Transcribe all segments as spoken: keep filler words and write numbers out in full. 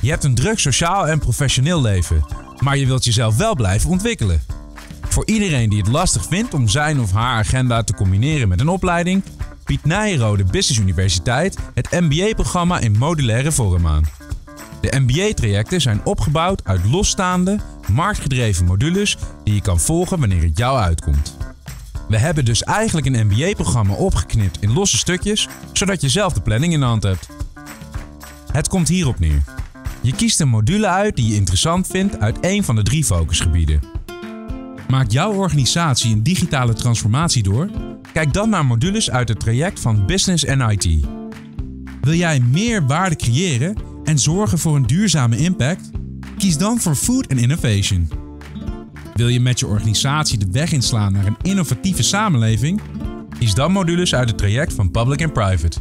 Je hebt een druk sociaal en professioneel leven, maar je wilt jezelf wel blijven ontwikkelen. Voor iedereen die het lastig vindt om zijn of haar agenda te combineren met een opleiding, biedt Nyenrode Business Universiteit het M B A-programma in modulaire vorm aan. De M B A-trajecten zijn opgebouwd uit losstaande, marktgedreven modules die je kan volgen wanneer het jou uitkomt. We hebben dus eigenlijk een M B A-programma opgeknipt in losse stukjes, zodat je zelf de planning in de hand hebt. Het komt hierop neer. Je kiest een module uit die je interessant vindt uit één van de drie focusgebieden. Maakt jouw organisatie een digitale transformatie door? Kijk dan naar modules uit het traject van Business en I T. Wil jij meer waarde creëren en zorgen voor een duurzame impact? Kies dan voor Food and Innovation. Wil je met je organisatie de weg inslaan naar een innovatieve samenleving? Kies dan modules uit het traject van Public and Private.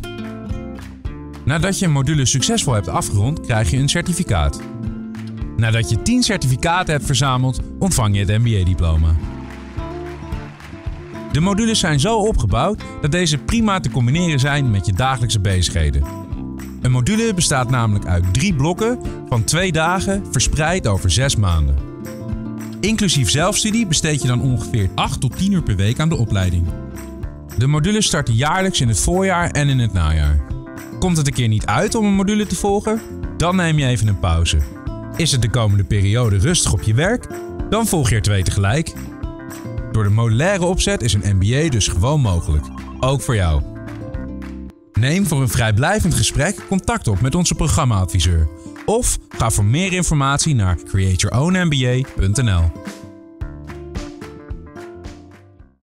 Nadat je een module succesvol hebt afgerond, krijg je een certificaat. Nadat je tien certificaten hebt verzameld, ontvang je het M B A-diploma. De modules zijn zo opgebouwd dat deze prima te combineren zijn met je dagelijkse bezigheden. Een module bestaat namelijk uit drie blokken van twee dagen verspreid over zes maanden. Inclusief zelfstudie besteed je dan ongeveer acht tot tien uur per week aan de opleiding. De modules starten jaarlijks in het voorjaar en in het najaar. Komt het een keer niet uit om een module te volgen? Dan neem je even een pauze. Is het de komende periode rustig op je werk? Dan volg je er twee tegelijk. Door de modulaire opzet is een M B A dus gewoon mogelijk, ook voor jou. Neem voor een vrijblijvend gesprek contact op met onze programmaadviseur of ga voor meer informatie naar create your own M B A punt n l.